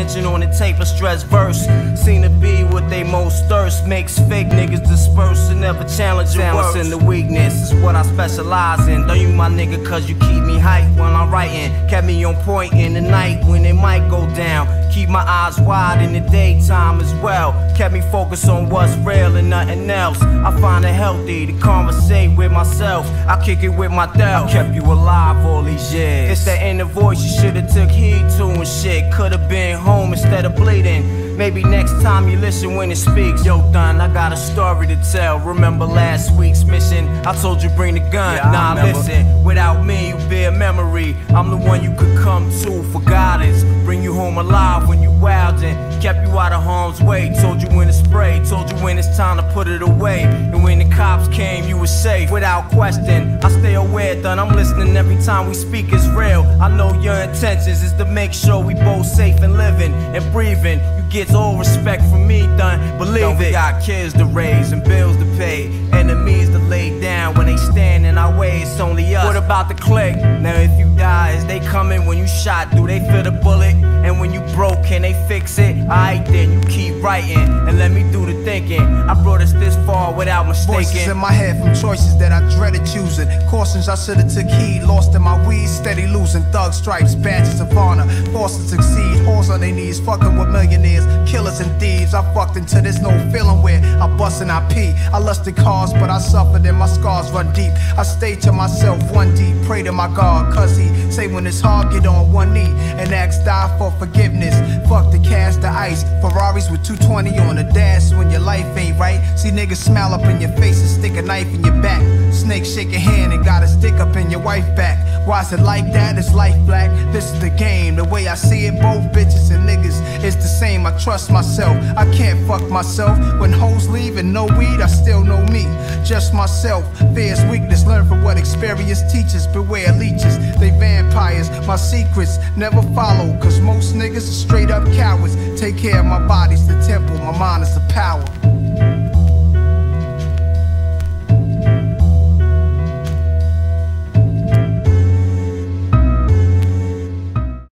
attention on the tape, a stress verse. Seem to be what they most thirst, makes fake niggas disperse and never challenge your works. Balancing the weakness is what I specialize in. Don't you my nigga, cause you keep me hype while I'm writing. Kept me on point in the night when it might go down. Keep my eyes wide in the daytime as well. Kept me focused on what's real and nothing else. I find it healthy to conversate with myself. I kick it with my thought. I kept you alive all these years. It's that inner voice you should've took heed to and shit. Could've been home instead of bleeding. Maybe next time you listen when it speaks. Yo, Don, I got a story to tell. Remember last week's mission? I told you bring the gun. Yeah, nah, listen, without me you be a memory. I'm the one you could come to for guidance. Bring you home alive when you wildin'. Kept you out of harm's way. Told you when to spray. Told you when it's time to put it away. And when the cops came, you were safe without question. I stay aware, Don. I'm listening every time we speak. It's real. I know your intentions is to make sure we both safe and living and breathing. You get all respect from me, Don. Believe it. We got kids to raise and bills to pay. Enemies to lay down when they stand in our way. It's only us. What about the clique? Now if you die, is they coming when you shot? Do they feel the bullet? And when you broke, can they fix it? Alright then, you keep writing and let me do the thinking. I brought us this far without mistaking. Voices in my head from choices that I dreaded choosing. Cautions I should have took heed. Lost in my weed, steady losing. Thug stripes, badges of honor, forced to succeed. Horse on their knees, fucking with millionaires, killers and thieves. I fucked until there's no feeling where I bust and I pee. I lusted cars, but I suffered and my scars run deep. I stay to myself one deep, pray to my God, cause he say when it's hard, get on one knee and ask die for forgiveness. Fuck the cash, the ice, Ferraris with 220 on the dash. When your life ain't right, see niggas smile up in your face and stick a knife in your back. Snake shake your hand and got a stick up in your wife back. Why is it like that? It's life black. This is the game, the way I see it. Both bitches and niggas, it's the same. I trust myself, I can't fuck myself. When hoes leave and no weed, I still know me, just myself. Fear's weakness, learn from what experience teaches. Beware leeches, they vampires. My secrets never follow, cause most niggas are straight up cowards. Take care of my body's the temple, my mind is the power.